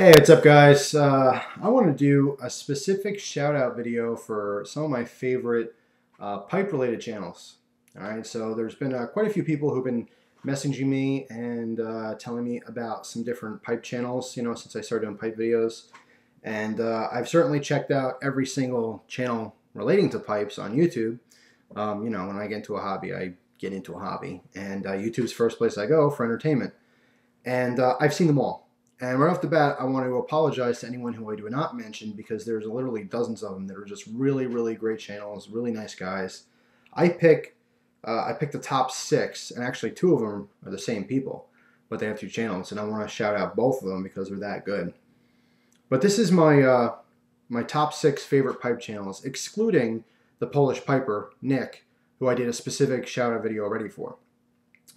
Hey, what's up guys? I want to do a specific shout out video for some of my favorite pipe related channels. Alright, so there's been quite a few people who've been messaging me and telling me about some different pipe channels, you know, since I started doing pipe videos. And I've certainly checked out every single channel relating to pipes on YouTube. You know, when I get into a hobby, I get into a hobby. And YouTube's first place I go for entertainment. And I've seen them all. And right off the bat, I want to apologize to anyone who I do not mention, because there's literally dozens of them that are just really, really great channels, really nice guys. I picked the top six, and actually two of them are the same people, but they have two channels, and I want to shout out both of them because they're that good. But this is my my top six favorite pipe channels, excluding the Polish piper, Nick, who I did a specific shout-out video already for.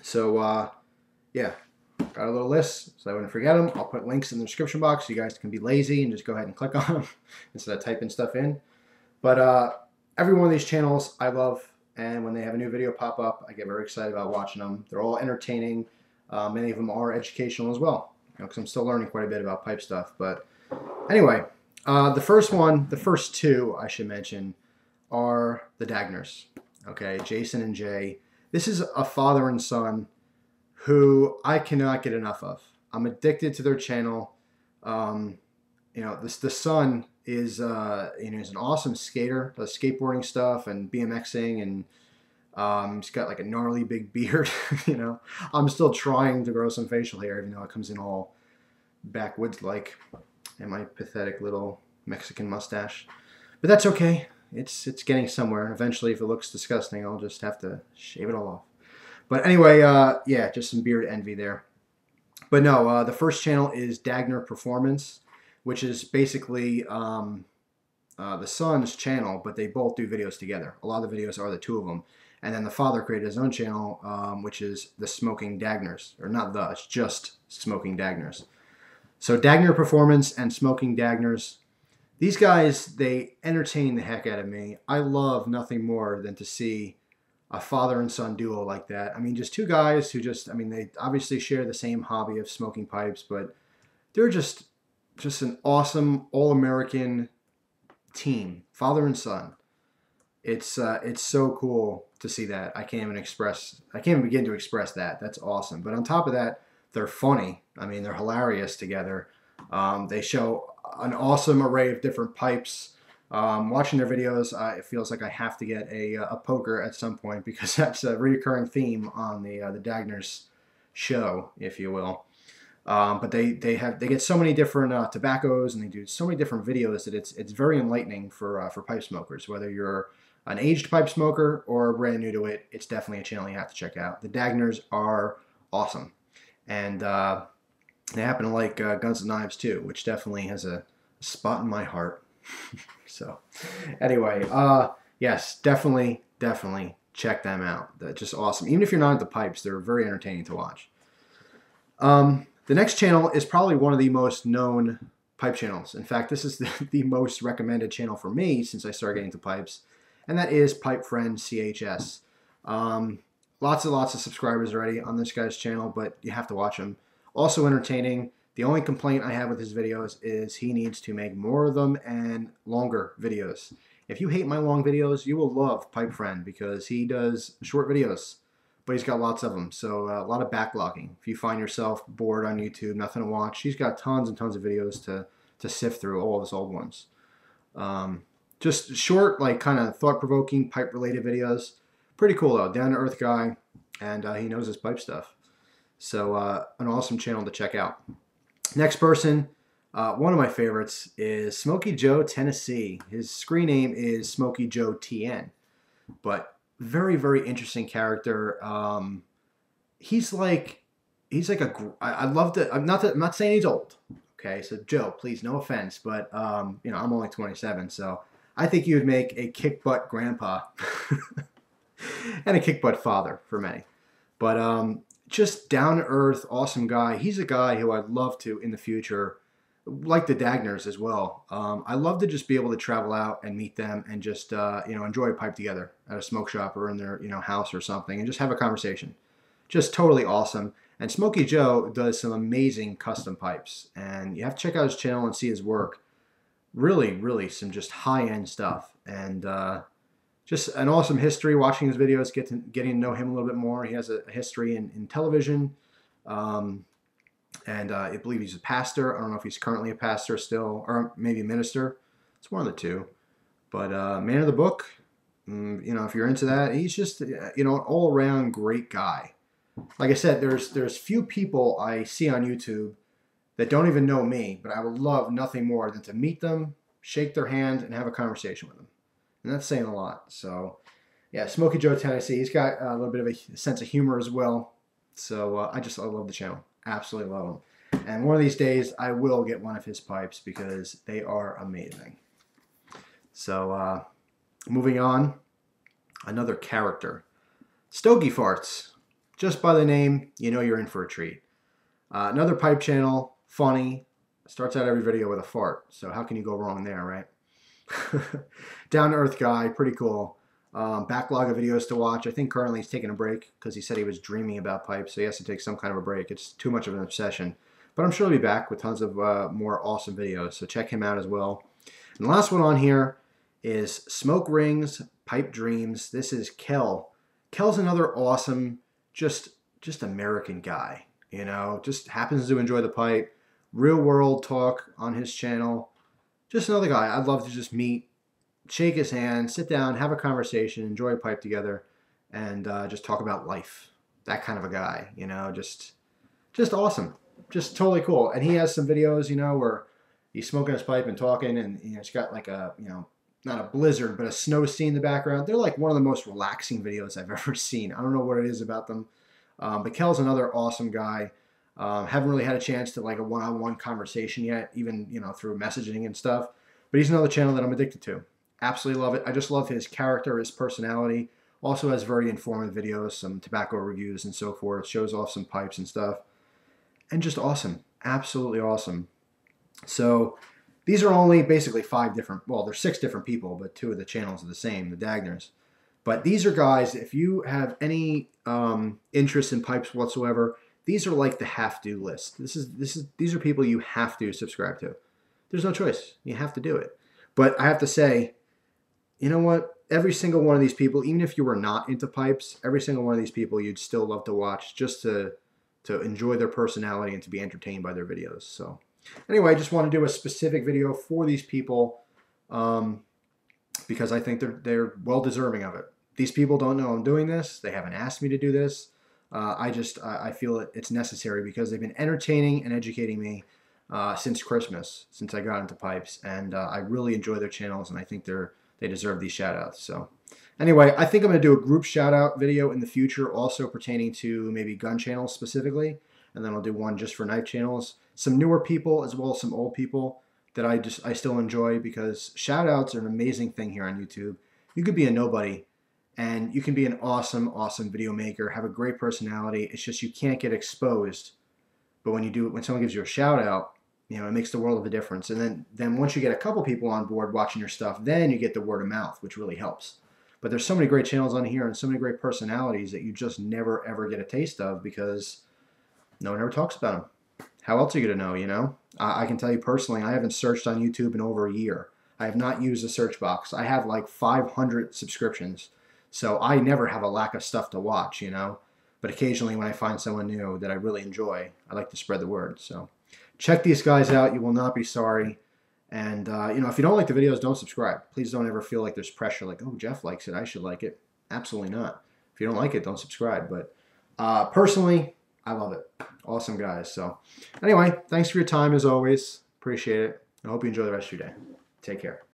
So, yeah. Got a little list, so I wouldn't forget them. I'll put links in the description box so you guys can be lazy and just go ahead and click on them instead of typing stuff in. But every one of these channels I love, and when they have a new video pop up, I get very excited about watching them. They're all entertaining. Many of them are educational as well, because I'm still learning quite a bit about pipe stuff. But anyway, the first two I should mention are the Dagners. Okay, Jason and Jay. This is a father and son who I cannot get enough of. I'm addicted to their channel. You know, the son is you know, he's an awesome skater, does skateboarding stuff and BMXing, and he's got like a gnarly big beard. You know, I'm still trying to grow some facial hair, even though it comes in all backwoods like, and my pathetic little Mexican mustache. But that's okay. It's getting somewhere. Eventually, if it looks disgusting, I'll just have to shave it all off. But anyway, yeah, just some beard envy there. But no, the first channel is Dagner Performance, which is basically the son's channel, but they both do videos together. A lot of the videos are the two of them. And then the father created his own channel, which is the Smoking Dagners. Or not the, it's just Smoking Dagners. So Dagner Performance and Smoking Dagners. These guys, they entertain the heck out of me. I love nothing more than to see a father and son duo like that. I mean, just two guys who just, I mean, they obviously share the same hobby of smoking pipes, but they're just an awesome all-American team, father and son. It's so cool to see that. I can't even begin to express that. That's awesome. But on top of that, they're funny. I mean, they're hilarious together. They show an awesome array of different pipes. Watching their videos, it feels like I have to get a poker at some point, because that's a recurring theme on the Dagners show, if you will. But they get so many different tobaccos, and they do so many different videos that it's very enlightening for pipe smokers. Whether you're an aged pipe smoker or brand new to it, it's definitely a channel you have to check out. The Dagners are awesome, and they happen to like Guns and Knives too, which definitely has a spot in my heart. So anyway, yes, definitely check them out. They're just awesome. Even if you're not into pipes, they're very entertaining to watch. The next channel is probably one of the most known pipe channels. In fact, this is the most recommended channel for me since I started getting into pipes, and that is Pipe Friend CHS. Lots and lots of subscribers already on this guy's channel, but you have to watch him. Also entertaining. The only complaint I have with his videos is he needs to make more of them and longer videos. If you hate my long videos, you will love Pipe Friend, because he does short videos, but he's got lots of them. So a lot of backlogging. If you find yourself bored on YouTube, nothing to watch, he's got tons and tons of videos to sift through, all of his old ones. Just short, like kind of thought-provoking pipe-related videos. Pretty cool though, down-to-earth guy, and he knows his pipe stuff. So an awesome channel to check out. Next person, one of my favorites, is Smokey Joe, Tennessee. His screen name is Smokey Joe tn, but very, very interesting character. He's like a, I love that. I'm not saying he's old. Okay, so Joe, please, no offense, but you know, I'm only 27, so I think you would make a kick butt grandpa and a kick butt father for many. But just down-to-earth, awesome guy. He's a guy who I'd love to, in the future, like the Dagners as well. I love to just be able to travel out and meet them and just, you know, enjoy a pipe together at a smoke shop or in their, you know, house or something, and just have a conversation. Just totally awesome. And Smokey Joe does some amazing custom pipes, and you have to check out his channel and see his work. Really, really some just high-end stuff, and just an awesome history. Watching his videos, getting to know him a little bit more. He has a history in television, and I believe he's a pastor. I don't know if he's currently a pastor still, or maybe a minister. It's one of the two. But man of the book, you know, if you're into that, he's just, you know, an all-around great guy. Like I said, there's few people I see on YouTube that don't even know me, but I would love nothing more than to meet them, shake their hand, and have a conversation with them. And that's saying a lot. So, yeah, Smokey Joe Tennessee. He's got a little bit of a sense of humor as well. So I love the channel. Absolutely love him. And one of these days, I will get one of his pipes because they are amazing. So moving on, another character. Stogie Farts. Just by the name, you know you're in for a treat. Another pipe channel, funny, starts out every video with a fart. So how can you go wrong there, right? Down-to-earth guy, pretty cool. Backlog of videos to watch. I think currently he's taking a break because he said he was dreaming about pipes, so he has to take some kind of a break. It's too much of an obsession. But I'm sure he'll be back with tons of more awesome videos, so check him out as well. And the last one on here is Smoke Rings, Pipe Dreams. This is Kel. Kel's another awesome, just American guy, you know, just happens to enjoy the pipe. Real world talk on his channel. Just another guy I'd love to just meet, shake his hand, sit down, have a conversation, enjoy a pipe together, and just talk about life. That kind of a guy, you know, just awesome. Just totally cool. And he has some videos, you know, where he's smoking his pipe and talking, and you know, it's got like a, you know, not a blizzard, but a snow scene in the background. They're like one of the most relaxing videos I've ever seen. I don't know what it is about them. But Kel's another awesome guy. Haven't really had a chance to like a one-on-one conversation yet, even, you know, through messaging and stuff. But he's another channel that I'm addicted to. Absolutely love it. I just love his character, his personality. Also has very informative videos, some tobacco reviews and so forth. Shows off some pipes and stuff. And just awesome. Absolutely awesome. So these are only basically five different, well, there's six different people, but two of the channels are the same, the Dagners. But these are guys, if you have any interest in pipes whatsoever, these are like the have-to list. These are people you have to subscribe to. There's no choice. You have to do it. But I have to say, you know what? Every single one of these people, even if you were not into pipes, every single one of these people you'd still love to watch just to enjoy their personality and to be entertained by their videos. So anyway, I just want to do a specific video for these people because I think they're well deserving of it. These people don't know I'm doing this. They haven't asked me to do this. I feel it's necessary because they've been entertaining and educating me since Christmas, since I got into pipes, and I really enjoy their channels, and I think they deserve these shout-outs. So anyway, I think I'm going to do a group shout-out video in the future also pertaining to maybe gun channels specifically, and then I'll do one just for knife channels. Some newer people as well as some old people that I still enjoy because shout-outs are an amazing thing here on YouTube. You could be a nobody, and you can be an awesome, awesome video maker, have a great personality. It's just you can't get exposed. But when you do, when someone gives you a shout-out, you know, it makes the world of a difference. And then once you get a couple people on board watching your stuff, then you get the word of mouth, which really helps. But there's so many great channels on here and so many great personalities that you just never, ever get a taste of because no one ever talks about them. How else are you going to know, you know? I can tell you personally, I haven't searched on YouTube in over a year. I have not used the search box. I have like 500 subscriptions, so I never have a lack of stuff to watch, you know? But occasionally when I find someone new that I really enjoy, I like to spread the word. So check these guys out. You will not be sorry. And, you know, if you don't like the videos, don't subscribe. Please don't ever feel like there's pressure like, oh, Jeff likes it, I should like it. Absolutely not. If you don't like it, don't subscribe. But personally, I love it. Awesome guys. So anyway, thanks for your time as always. Appreciate it. I hope you enjoy the rest of your day. Take care.